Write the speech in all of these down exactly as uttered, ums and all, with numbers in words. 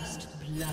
First blood.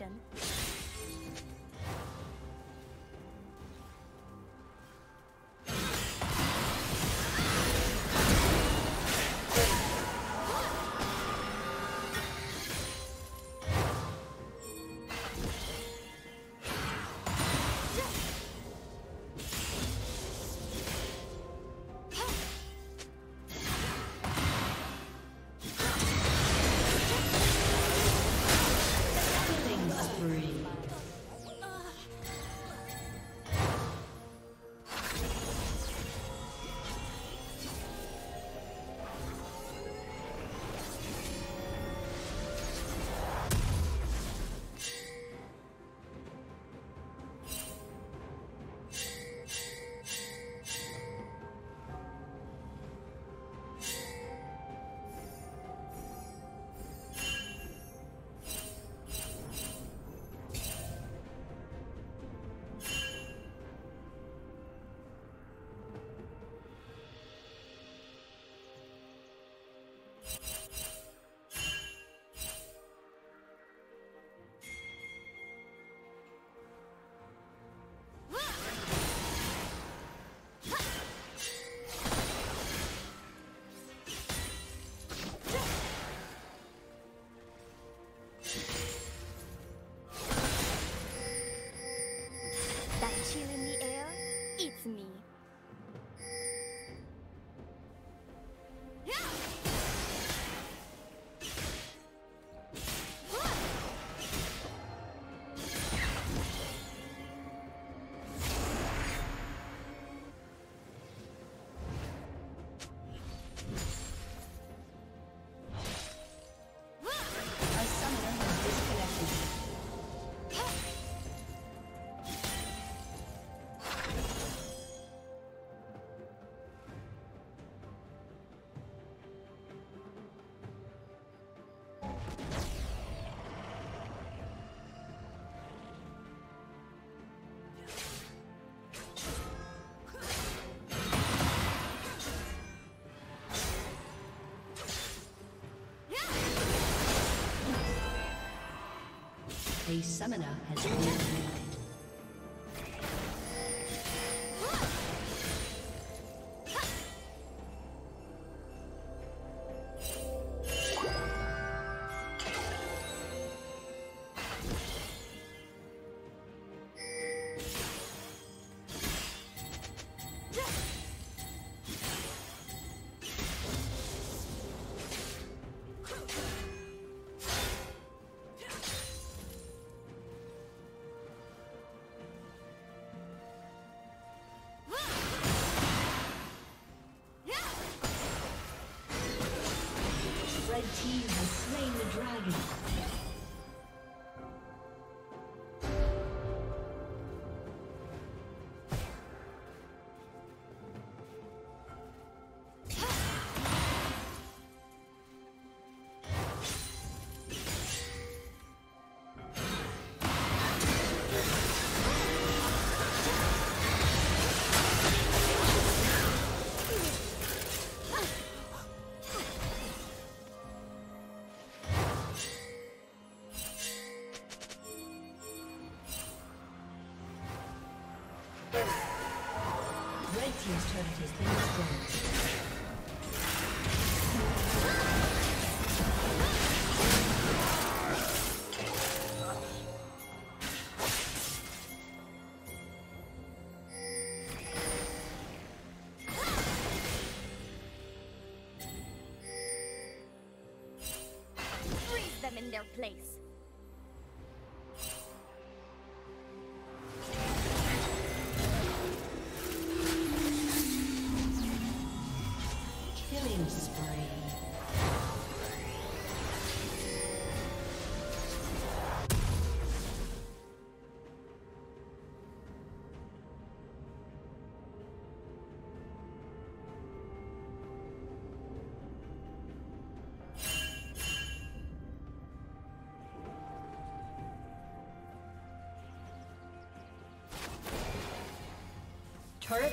station. A summoner has been defeated. The team has slain the dragon. In their place. Killing spree. Turret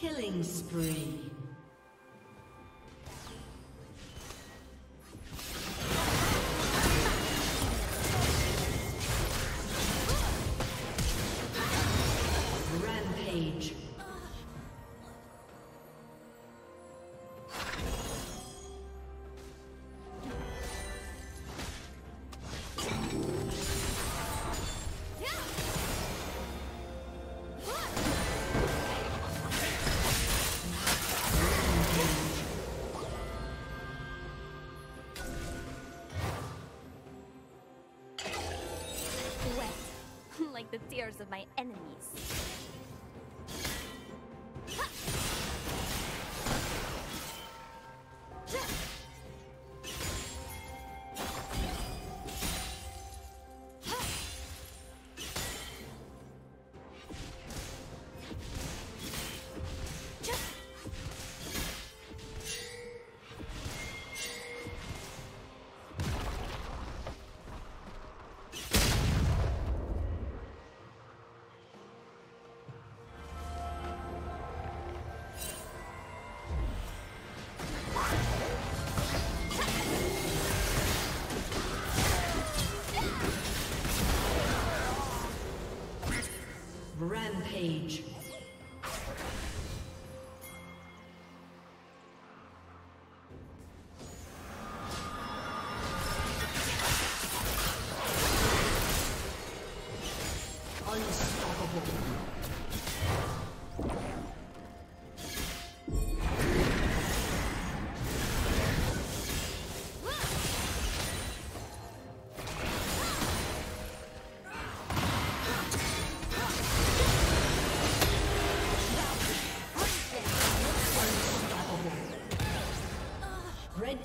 Killing spree. The tears of my enemies. Rampage. Red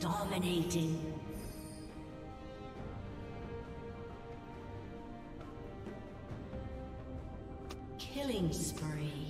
Dominating. Killing spree.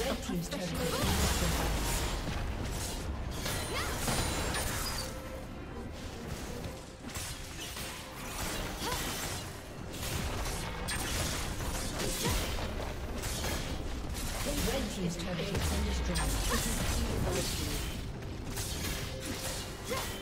Red team's turn. This is the key.